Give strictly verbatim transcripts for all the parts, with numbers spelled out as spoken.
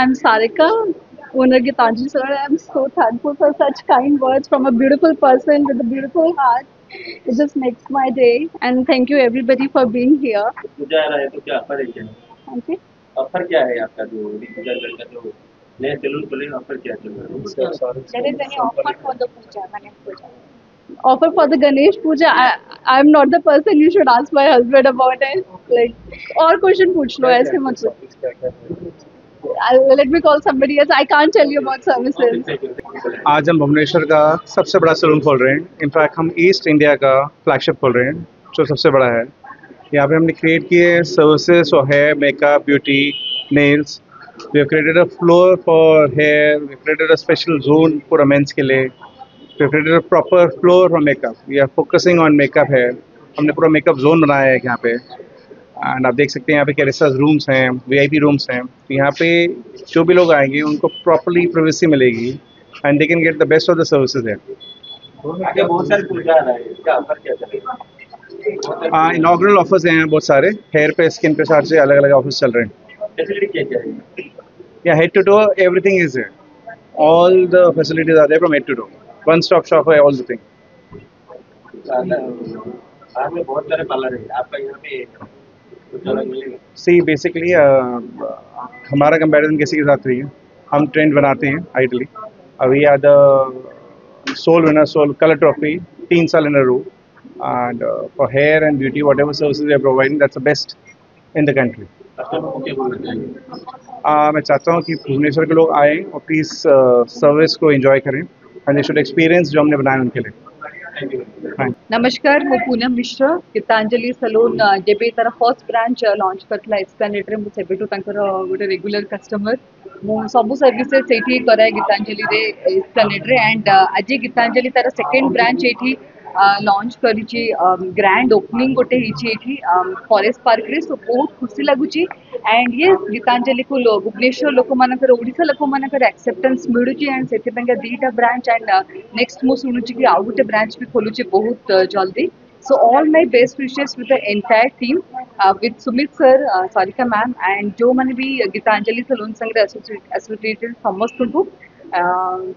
I'm Sarika, owner Geetanjali Salon. I'm so thankful for such kind words from a beautiful person with a beautiful heart. It just makes my day. And thank you everybody for being here. पूजा आ रहा है तो क्या offer है? Okay. Offer क्या है आपका जो पूजा का जो नए सैलून खोले ऑफर क्या चल रहा है? There is any offer for the पूजा? मैंने पूजा. Offer for the Ganesh Puja. I, I'm not the person you should ask my husband about it. Like, or question, पूछ लो ऐसे मत पूछो. Let me call somebody else. I can't tell you about services. आज हम भुवनेश्वर का सबसे बड़ा सैलून खोल रहे हैं. इनफैक्ट हम ईस्ट इंडिया का फ्लैगशिप खोल रहे हैं, जो सबसे बड़ा है. यहाँ पे हमने क्रिएट किए सर्विसेज और hair, makeup, beauty, nails. We have created a floor for hair. We created a special zone for men's के लिए. We've created a proper floor for makeup. We are focusing on makeup here. हमने पूरा makeup zone बनाया है यहाँ पे. And आप देख सकते हैं यहाँ पे कैरेस्टाज रूम्स हैं, वीआईपी रूम्स हैं. यहाँ पे जो भी लोग आएंगे उनको प्रॉपर्ली प्राइवेसी मिलेगी and they can get the best of the services है. बहुत सारे हाँ इनॉग्रल ऑफर्स हैं, बहुत सारे हेयर पे, स्किन पे, सारे से अलग अलग ऑफर्स चल रहे हैं. या head to toe everything is है. All the facilities are there from head to toe. One stop shop है ऑल द थिंग. बहुत सारे पार्लर है आपका यहाँ पे. सी बेसिकली हमारा कंपैरिजन किसी के साथ नहीं है. हम ट्रेंड बनाते हैं आइडली. अभी are the sole winner sole colour trophy तीन साल in a row. And for hair and beauty whatever services we are providing that's the best in the country. मैं चाहता हूँ कि भुवनेश्वर के लोग आएँ और प्लीज़ सर्विस को एंजॉय करें. And they should experience जो हमने बनाया उनके लिए. नमस्कार, मैं पूनम मिश्रा. गीतांजलि सलून जेबी तर फर्स्ट ब्रांच लॉन्च करला एक्सप्लेनेटरे मु सेबेटू तांकर गोटे रेगुलर कस्टमर. मु सब सर्विसेज सेठी कराए गीतांजलि रे एक्सप्लेनेटरे. एंड आज गीतांजलि तर सेकंड ब्रांच एठी लॉन्च करिची. ग्रैंड ओपनिंग गोटे होईची एठी फॉरेस्ट पार्क रे. सो बहुत खुशी लागुची. एंड ये गीतांजलि को लोग भुवनेश्वर लोक मानकर ओडिसा लोक मानकर एक्सेप्टेंस मिलुची. एंड सेति पंगा दीटा ब्रांच एंड नेक्स्ट मु सुनुची कि आउ गोटे ब्रांच भी खोलुची बहुत जल्दी. So all my best wishes with the entire team with Sumit sir, Sarika ma'am and जो माने भी गीतांजलि सलून संगे एसोसिएटेड समस्त को.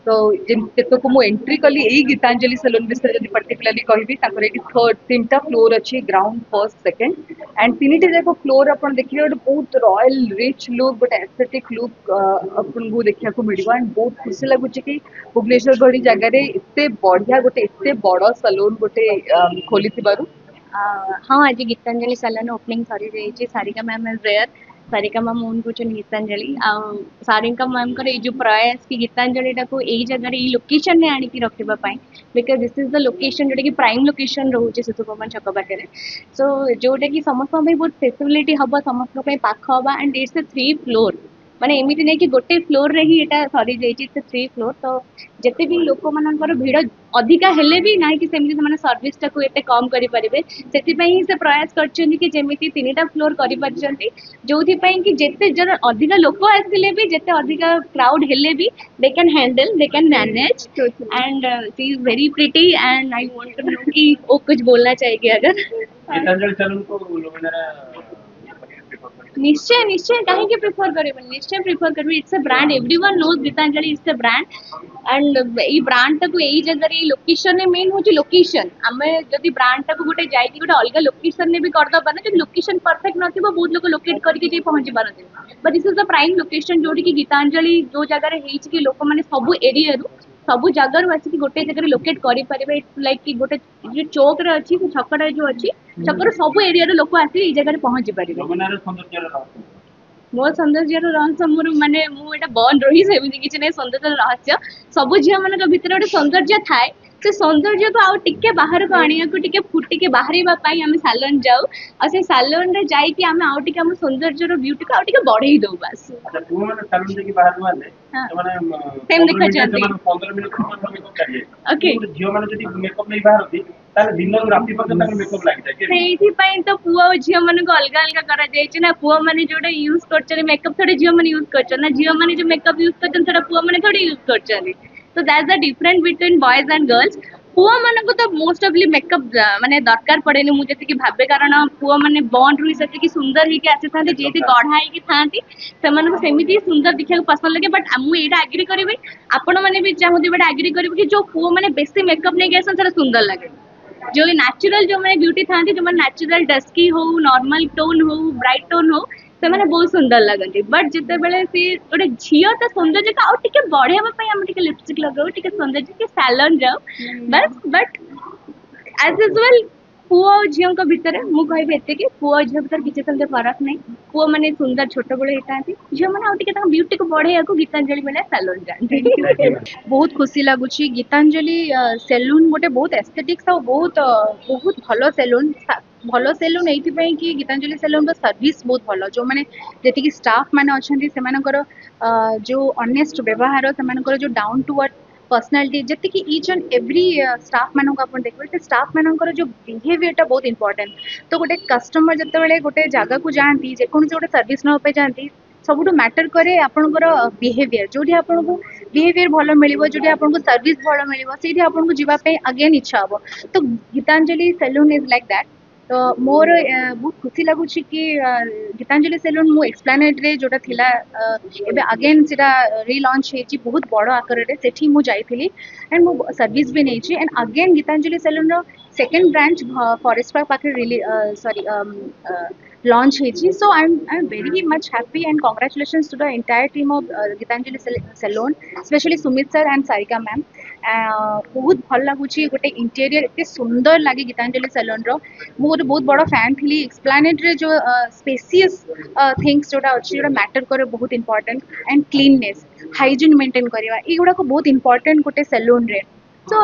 तो जिनको मुझे एंट्री कली यही गीतांजलि सलून विषय जब पर्टिकुलाली कहबी तांकर एक थर्ड तीन टा फ्लोर अच्छी ग्राउंड फर्स्ट सेकेंड एंड तीन टा जाक फ्लोर अपन देखिए गोटे बहुत रॉयल रिच लुक गोटे एस्थेटिक लुक अपन को देखा मिलवा. एंड बहुत खुशी लगुच कि भुवनेश्वर भरी जगार एत बढ़िया गोटे एत बड़ सलून गोटे खोली थी. हाँ, आज गीतांजलि सलून ओपनिंग सरी जाइए. Sarika ma'am is there. Sarika ma'am own कर गीतांजलि. सारिका मैम को जो प्रयास कि गीतांजलि यही जगह ये लोकेशन ने आनी रखापी because this is the location जोटा कि प्राइम लोकेशन रोचे सुधुपमन छक पाखे. सो जोटा कि समस्त बहुत फैसिलिटी हम समस्त पाख हाँ. And it's a three floor माने एमती नहीं कि गोटे फ्लोर रे ही एटा सरी जाइए. थ्री फ्लोर तो जिते भी लोक मानकर भिड़ अधिका हेले भी ना कि सेमती से सर्विस टाक एत कम करें से प्रयास करमतीटा फ्लोर करें जो कि जिते जन अधिका लोक आसले भी जिते अधिका क्राउड हेले भी they can handle they can manage. And she is very pretty and I want to know कि वो कुछ बोलना चाहिए अगर. निश्चय निश्चय कहीं प्रिफर कर निश्चय प्रिफर कर. It's a brand everyone knows Geetanjali it's a brand. And ये ब्रांड टाक यही जगह लोकेशन मेन हूँ लोकेशन. आम जब ब्रांड टाक गोटे जाए गोटे अलग लोकेशन भी करदबा ना जो लोकेशन परफेक्ट ना बहुत लोग लोकेट करके पहुंची पारते. But this is the prime location जोटी कि गीतांजलि जो जगह होगी लोक मैंने सब एरिया सब जगार आसिक गोटे जगह लोकेट करेंगे. इट्स लाइक कि गोटे जो चौक अच्छी छकटा जो अच्छी छकर सब एरिया लोक आस जगह पहुंची पारे. मोर सौंदर्य रहस्य मोर मानने मुझे बंद रही सेमती किसी ना सौंदर्य रहस्य सब झील मान भर गोटे सौंदर्य थाए. से सौंदर्य को आउ टिके बाहर को आने को टिके फुटिके बाहर आम सालोन जाऊ और से सालोन रे जाई कि आम आउ टिके आम सौंदर्य ब्यूटी को आउ टिके बढ़ई दो बस. अच्छा तू माने सालोन रे कि बाहर माने त माने सेम देखा जाती पंद्रह मिनट को करिए. ओके जियो माने जदी मेकअप नहीं बाहर होती ताले दिन राती पर तक मेकअप लाग जाय सेही पई तो पुआ और जियो माने को अलग अलग करा जाय छै ना. पुआ माने जोडा यूज करछले मेकअप थोड़े जियो माने यूज करछना जियो माने जो मेकअप यूज करछन थोड़ा पुआ माने थोड़े यूज करछले. So that's the difference between boys and girls. पुआ मान को तो मोस्ट ऑफली मेकअप माने दरकार पड़े मुझे मुझे भावे कारण पुआ माने बॉन्ड रु से सुंदर होके आसी था जी गढ़ा होती सेमती सुंदर देखा पसंद लगे बट मुझे यहाँ आग्री करी आपण मैंने भी चाहूँ बट आग्री करी कि जो पुआ मैंने बेसी मेकअप नहीं आसान सारा सुंदर लगे जो नेचुरल जो मैंने ब्यूटी था जो मैंने नेचुरल डस्की हो नॉर्मल टोन हो ब्राइट टोन हो से मैंने बहुत सुंदर लगती बट जिते बड़े सी गोटे झील तो सौंदर्य का आगे बढ़े लिपस्टिक लगाओ टे सौंदर्य सालोन जाओ बस बट एज यूजुअल पुआ झील भितर मुझे कहबी एत कि पुआ झील भर किसी सेमती फरक नहीं पुआ मैंने सुंदर छोट बड़े होती झील मैंने आगे ब्यूटी को बढ़े गीतांजलि मेला सैलून जाती बहुत खुशी लगुच गीतांजलि सैलून गोटे बहुत एस्थेटिक्स आ बहुत बहुत भल सैलून भल सैलून ये कि गीतांजलि सैलून सर्विस बहुत भल जो मैंने जी स्टाफ मैंने अच्छा सेमानकर जो ऑनेस्ट व्यवहार सेमानकर जो डाउन टू अर्थ पर्सनालिटी जति कि ईच एंड एवरी स्टाफ मानक आपन देखबे त स्टाफ मानकर जो बिहेवियरटा बहुत इंपोर्टेंट तो गोटे कस्टमर जते बेले गोटे जगह को जाती जेकोसी गोटे सर्विस ना पे जाती सबुठ मैटर करे आपनकर बिहेवियर जोठी आपनको बिहेवियर भलो मिलिबो जोठी आपनको सर्विस भलो मिलिबो सेठी आपनको जीवा पे अगेन इच्छा हबो तो Geetanjali salon is like that तो मोर बहुत खुशी लगुच कि गीतांजलि सैलून मो एक्सप्लानेट्रे जोटा थिला एबे अगेन से रिलॉन्च होती बहुत बड़ आकार से मुझे एंड मो सर्विस भी नहीं एंड अगेन गीतांजलि सैलून रो सेकेंड ब्रांच फॉरेस्ट पार्क पाखे रिली सॉरी लॉन्च होती so I am I am very much happy and congratulations to the entire team of Geetanjali salon specially Sumit sir and Sarika ma'am बहुत भल लगुच गोटे इंटेरियर एत सुंदर लगे गीतांजलि सैलून रो मोर बहुत बड़ फैन थी एक्सप्लानेट्रे जो स्पेसीयस थिंग्स जोटा अच्छी जो मैटर करे बहुत important and cleanness hygiene maintain करवा युवा बहुत इंपोर्टेंट गोटे सैलून रे सो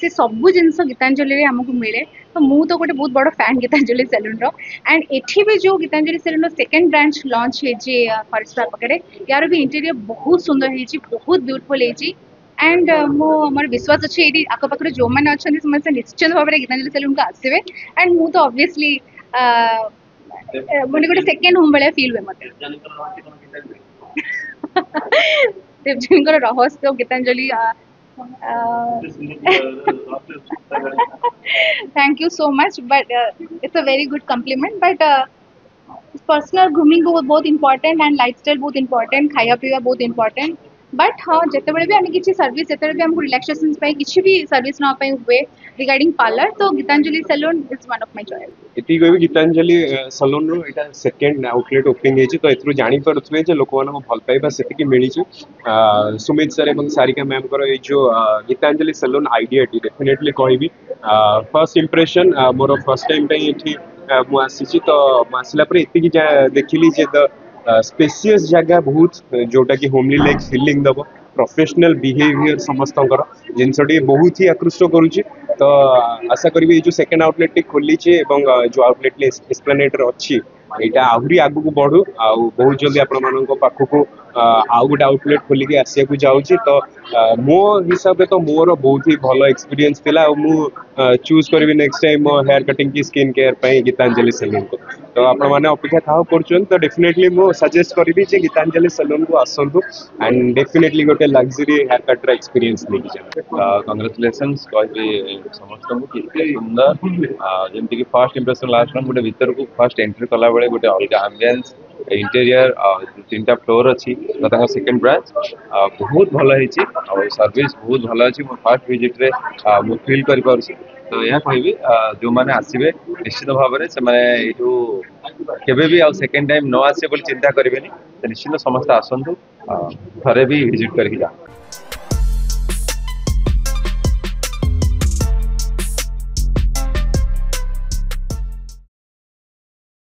से सबू जिनस गीतांजलि आमको मिले तो मुझे तो गोटे बहुत बड़ फैन गीतांजलि सैलून रो एंड एठी भी जो Geetanjali salon second branch launch होती फॉरेस्ट पार्क पाखे यार भी इंटेरियर बहुत सुंदर होती बहुत ब्यूटीफुल होती एंड मो मोर विश्वास अच्छे ये आखपाखे जो मैंने अच्छा से निश्चित भाव में गीतांजलि सैलून को आसवे एंड मु तो ऑब्वियसली मैंने गोटे सेकेंड होम भाया फिल हुए मतलब देवजन रहस्य Geetanjali thank you so much but it's a very good compliment but personal grooming बहुत इंपॉर्टेंट एंड लाइफस्टाइल बहुत इंपॉर्टेंट खाया पीवा बहुत इंपॉर्टेंट बट हाँ जिते बड़े भी आम कि सर्विस जिते भी हमको रिलैक्सेशन किसी भी सर्विस ना पाई हुए रिगार्डिंग पार्लर तो Geetanjali salon is one of my joy एति कोई भी गीतांजलि सैलून रो एटा सेकंड आउटलेट ओपनिंग हे जे तो एथरु जानि परथुवे जे लोक मानको भल पाइबा सेति कि मिलि जे सुमित सर एवं सारिका मैम को ए जो गीतांजलि सैलून आईडिया टी डेफिनेटली कहबी फर्स्ट इंप्रेशन मोर फर्स्ट टाइम पे एठी मु आसी तो आसला पर एति कि देखिली जे द स्पेसियस uh, जगह बहुत जोटा कि होमली लाइक फिलिंग दब प्रोफेशनल बिहेवियर समस्त जिनसटे बहुत ही आकृष्ट करुच्ची तो आशा करी जो सेकेंड आउटलेट टी खोली जो आउटलेट एक्सप्लेनेट अच्छी यहाँ आहरी आग को बढ़ू आ बहुत जल्दी आपण पाखक आउ गोटे आउटलेट खोलिक आसको जाऊँगी तो आ, मो हिसाब से तो मोर बहुत ही भल एक्सपीरियंस था मुझे चूज करी नेक्स्ट टाइम मो हेयर कटिंग की स्किन केयर पर गीतांजलि सैलून को तो आपने अपेक्षा था करूँ तो डेफिनेटली मु सजेस्ट करी जे गीतांजलि सैलून को आसतु एंड डेफिनेटली गोटे लग्जरी हेयर कट्र एक्सपीरियंस लेकिन जाए कंग्रेचुलेसन कह समस्त सुंदर जमीक फर्स्ट इंप्रेसन लास्ट गोटे भर को फर्स्ट एंट्री कला बेल गोटे अलग आम्बियंस इंटेरियर तीन टा फ्लोर अच्छी सेकेंड ब्रांच बहुत भल हो सर्विस बहुत भल अच्छी मो फर्स्ट विजिट रे मु फिल कर पार्टी तो यह कहि जो मैंने आसबे निश्चित भाव में से आ सेकेंड टाइम न आसबे बोली चिंता करेंगे निश्चित समस्त आसतु थे भी विजिट करके जा